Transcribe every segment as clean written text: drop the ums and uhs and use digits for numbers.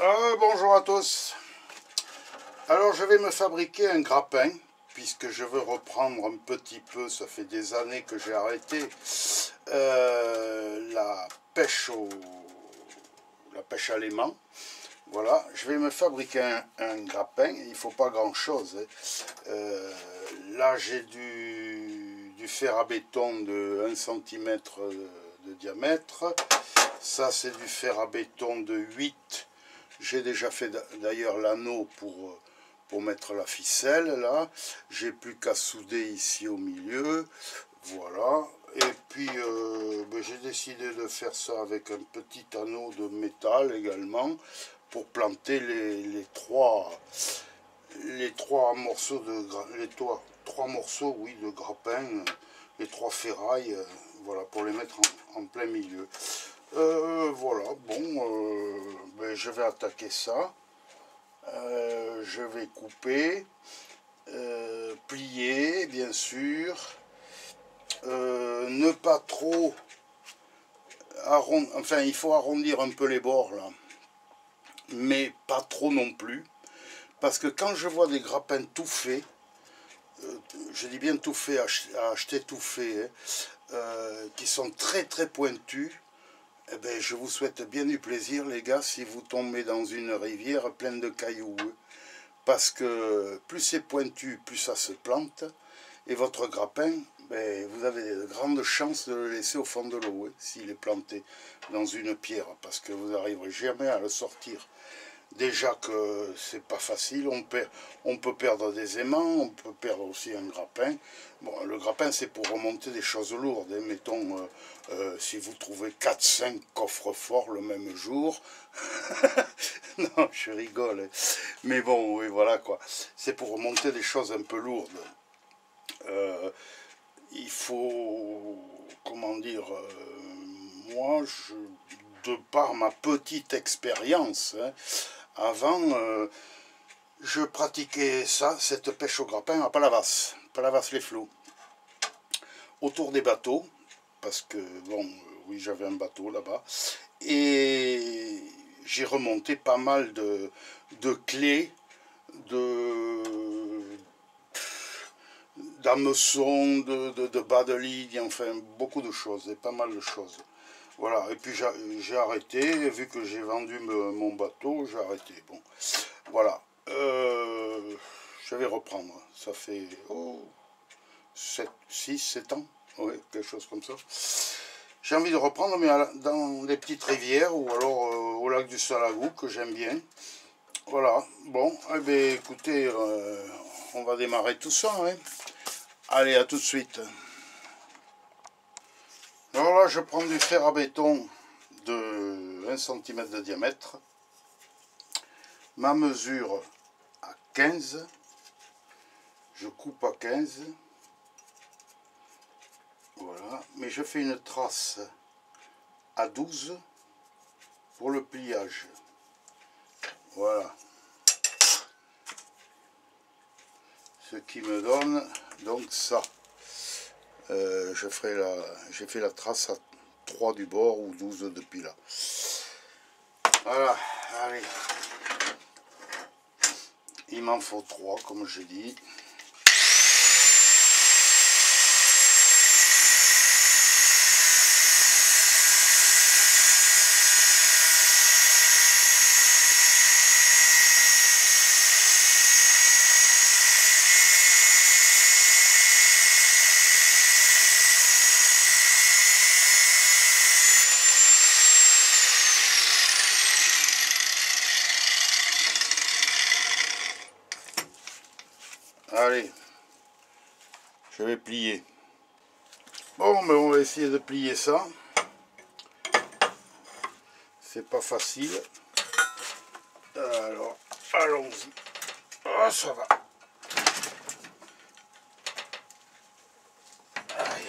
Bonjour à tous. Alors je vais me fabriquer un grappin, puisque je veux reprendre un petit peu, ça fait des années que j'ai arrêté la pêche à l'aimant. Voilà, je vais me fabriquer un grappin, il ne faut pas grand chose. Là j'ai du fer à béton de 1 cm de diamètre, ça c'est du fer à béton de 8, j'ai déjà fait d'ailleurs l'anneau pour mettre la ficelle, là j'ai plus qu'à souder ici au milieu, voilà. Et puis j'ai décidé de faire ça avec un petit anneau de métal également pour planter les trois morceaux de grappin, les trois ferrailles, voilà, pour les mettre en plein milieu. Voilà, bon, je vais attaquer ça. Je vais couper, plier bien sûr, ne pas trop arrondir, enfin il faut arrondir un peu les bords là, mais pas trop non plus, parce que quand je vois des grappins tout faits, je dis bien tout fait, acheter tout fait, hein, qui sont très pointus. Eh bien, je vous souhaite bien du plaisir les gars si vous tombez dans une rivière pleine de cailloux, parce que plus c'est pointu, plus ça se plante, et votre grappin, ben, vous avez de grandes chances de le laisser au fond de l'eau, hein, s'il est planté dans une pierre, parce que vous n'arriverez jamais à le sortir. Déjà que c'est pas facile, on peut perdre des aimants, on peut perdre aussi un grappin. Bon, le grappin c'est pour remonter des choses lourdes, hein. Mettons, si vous trouvez 4-5 coffres forts le même jour, non je rigole, hein. Mais bon, oui voilà quoi, c'est pour remonter des choses un peu lourdes. Il faut, comment dire, moi de par ma petite expérience, hein, avant, je pratiquais ça, cette pêche au grappin à Palavas-les-Flots, autour des bateaux, parce que, bon, oui, j'avais un bateau là-bas, et j'ai remonté pas mal de clés, d'hameçons, de bas de ligne, enfin, beaucoup de choses, et pas mal de choses. Voilà, et puis j'ai arrêté, vu que j'ai vendu mon bateau, j'ai arrêté. Bon, voilà, je vais reprendre, ça fait 6-7 ans, ouais, quelque chose comme ça. J'ai envie de reprendre, mais dans les petites rivières, ou alors au lac du Salagou, que j'aime bien. Voilà, bon, eh bien, écoutez, on va démarrer tout ça, hein. Allez, à tout de suite. Alors là, je prends du fer à béton de 1 cm de diamètre, ma mesure à 15, je coupe à 15, voilà, mais je fais une trace à 12 pour le pliage, voilà, ce qui me donne donc ça. J'ai fait la trace à 3 du bord ou 12 depuis là. Voilà, allez. Il m'en faut 3 comme j'ai dit. Allez, je vais plier. Bon, mais on va essayer de plier ça. C'est pas facile. Alors, allons-y. Ah, ça va. Aïe.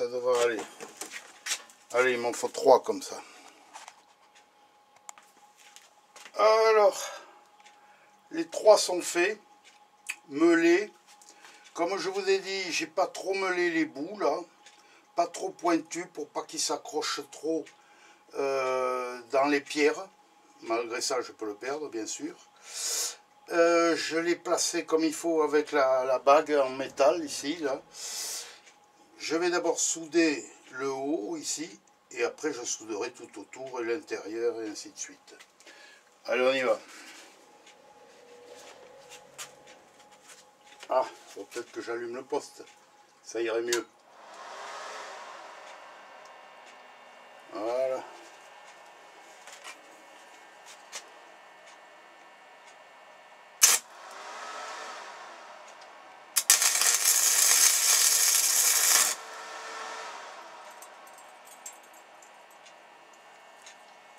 ça devrait aller. Allez, il m'en faut 3 comme ça. Alors, les 3 sont faits, meulés. Comme je vous ai dit, j'ai pas trop meulé les bouts là, pas trop pointu pour pas qu'ils s'accrochent trop dans les pierres. Malgré ça, je peux le perdre, bien sûr. Je l'ai placé comme il faut avec la bague en métal ici là. Je vais d'abord souder le haut ici et après je souderai tout autour et l'intérieur et ainsi de suite. Allez, on y va. Ah, faut peut-être que j'allume le poste, ça irait mieux. Voilà.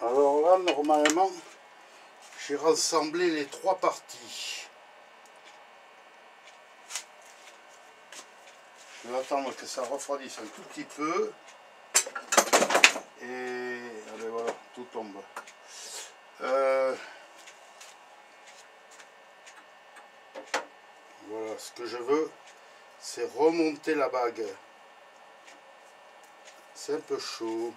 Alors là, normalement, j'ai rassemblé les 3 parties. Je vais attendre que ça refroidisse un tout petit peu. Et allez, voilà, tout tombe. Voilà, ce que je veux, c'est remonter la bague. C'est un peu chaud.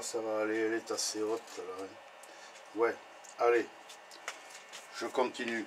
Ça va aller, elle est assez haute là. Ouais, allez, je continue.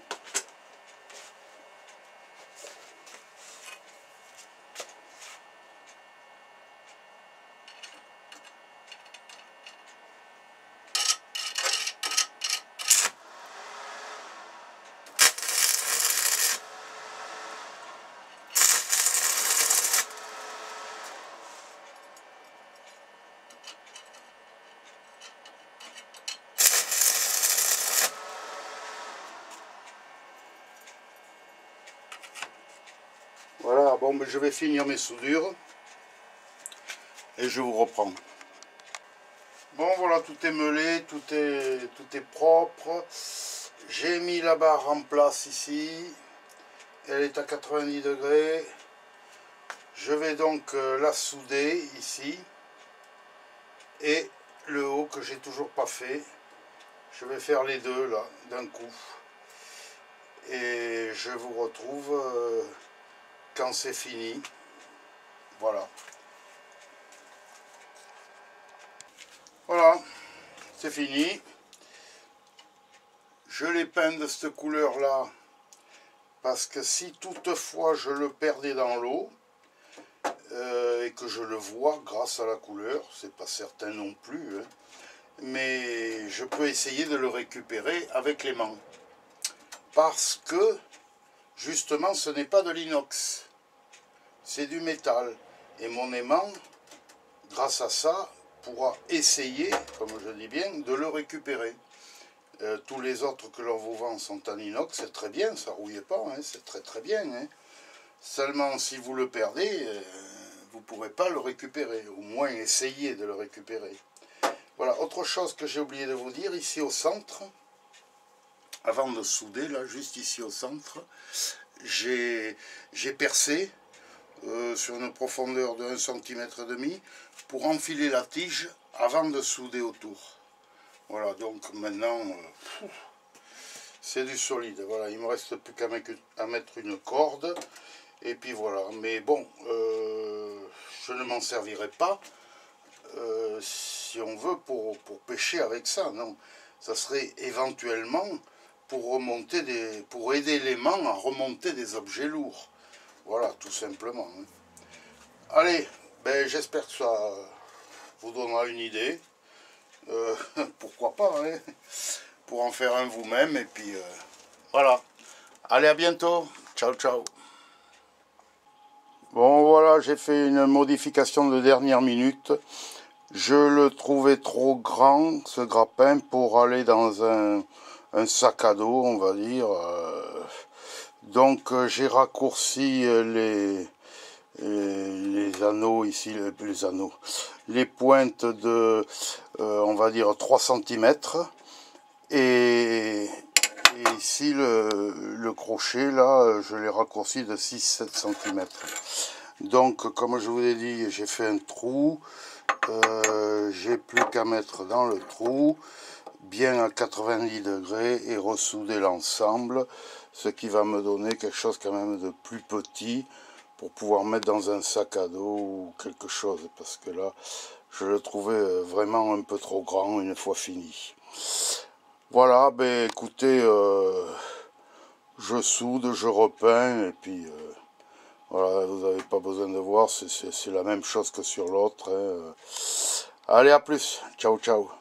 Voilà, bon, ben je vais finir mes soudures et je vous reprends. Bon, voilà, tout est meulé, tout est propre. J'ai mis la barre en place ici. Elle est à 90 degrés. Je vais donc la souder ici. Et le haut que j'ai toujours pas fait, je vais faire les deux là, d'un coup. Et je vous retrouve... quand c'est fini, voilà. Voilà, c'est fini. Je les peins de cette couleur-là, parce que si toutefois je le perdais dans l'eau, et que je le vois grâce à la couleur, c'est pas certain non plus, hein, mais je peux essayer de le récupérer avec les mains. Parce que, justement, ce n'est pas de l'inox, c'est du métal. Et mon aimant, grâce à ça, pourra essayer, comme je dis bien, de le récupérer. Tous les autres que l'on vous vend sont en inox, c'est très bien, ça ne rouille pas, hein, c'est très très bien. Hein. Seulement, si vous le perdez, vous ne pourrez pas le récupérer, au moins essayer de le récupérer. Voilà, autre chose que j'ai oublié de vous dire, ici au centre... Avant de souder, là, juste ici au centre, j'ai percé sur une profondeur de 1,5 cm pour enfiler la tige avant de souder autour. Voilà, donc maintenant, c'est du solide. Voilà, il ne me reste plus qu'à mettre une corde. Et puis voilà, mais bon, je ne m'en servirai pas, si on veut, pour pêcher avec ça. Non, ça serait éventuellement... pour aider l'aimant à remonter des objets lourds. Voilà, tout simplement. Allez, ben, j'espère que ça vous donnera une idée. Pourquoi pas, hein, pour en faire un vous-même. Et puis, voilà. Allez, à bientôt. Ciao, ciao. Bon, voilà, j'ai fait une modification de dernière minute. Je le trouvais trop grand, ce grappin, pour aller dans un sac à dos, on va dire. Donc j'ai raccourci les les anneaux, ici les anneaux, les pointes de, on va dire 3 cm, et ici le crochet, là, je l'ai raccourci de 6-7 cm. Donc, comme je vous ai dit, j'ai fait un trou, j'ai plus qu'à mettre dans le trou, bien à 90 degrés, et ressouder l'ensemble, ce qui va me donner quelque chose quand même de plus petit, pour pouvoir mettre dans un sac à dos ou quelque chose, parce que là, je le trouvais vraiment un peu trop grand une fois fini. Voilà, ben écoutez, je soude, je repeins, et puis voilà, vous n'avez pas besoin de voir, c'est la même chose que sur l'autre, hein. Allez, à plus, ciao ciao.